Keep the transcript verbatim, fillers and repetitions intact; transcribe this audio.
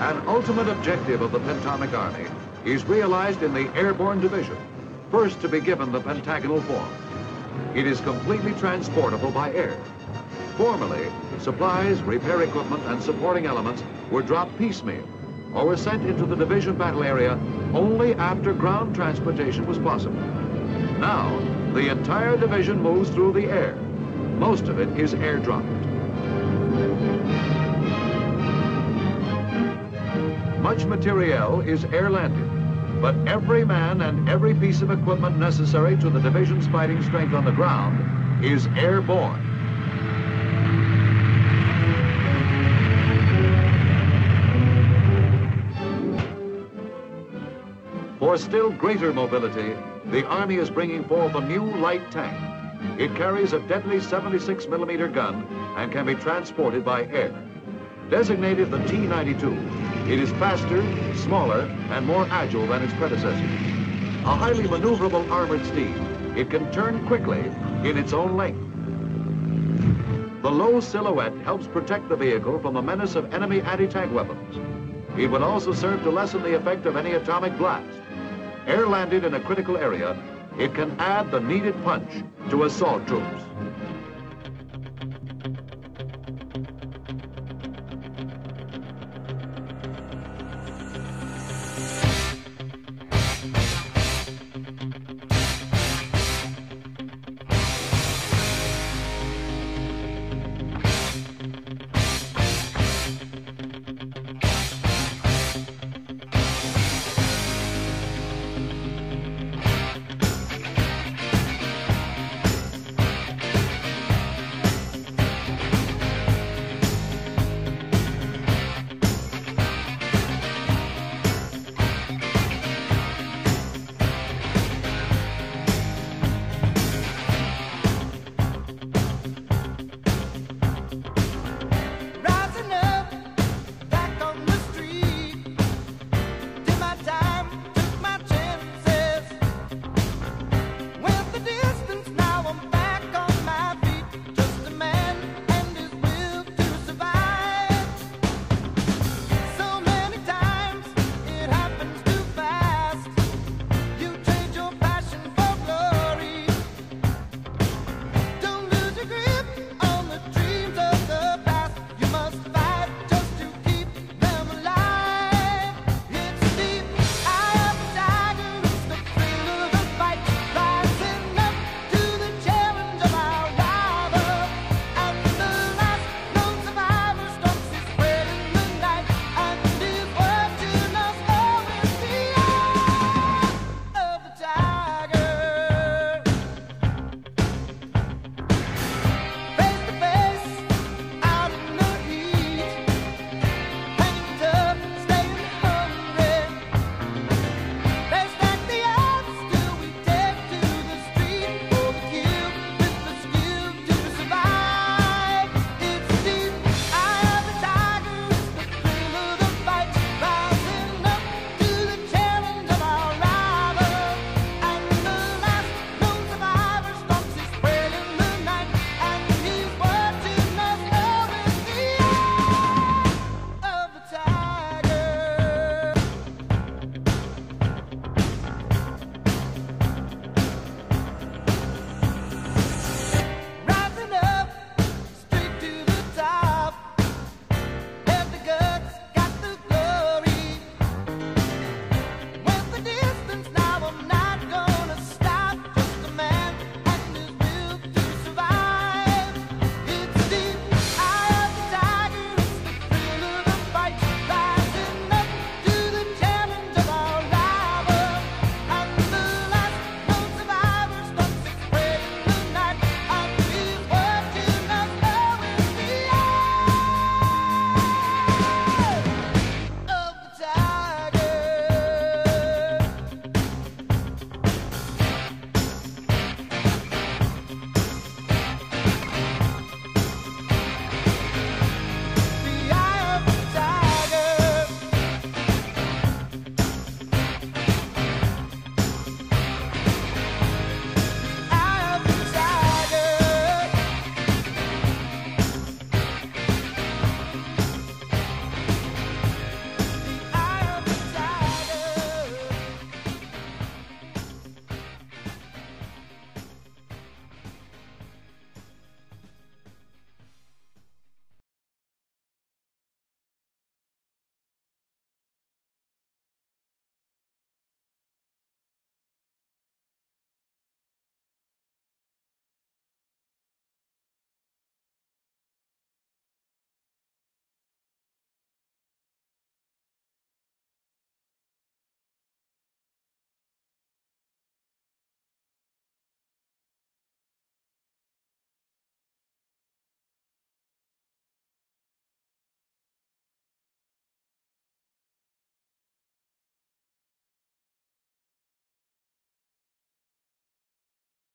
An ultimate objective of the Pentomic Army is realized in the Airborne Division, first to be given the pentagonal form. It is completely transportable by air. Formerly, supplies, repair equipment, and supporting elements were dropped piecemeal or were sent into the division battle area only after ground transportation was possible. Now, the entire division moves through the air. Most of it is airdropped. Much materiel is air-landed, but every man and every piece of equipment necessary to the division's fighting strength on the ground is airborne. For still greater mobility, the Army is bringing forth a new light tank. It carries a deadly seventy-six millimeter gun and can be transported by air. Designated the T ninety-two, it is faster, smaller, and more agile than its predecessor. A highly maneuverable armored steed, it can turn quickly in its own length. The low silhouette helps protect the vehicle from the menace of enemy anti-tank weapons. It would also serve to lessen the effect of any atomic blast. Air-landed in a critical area, it can add the needed punch to assault troops.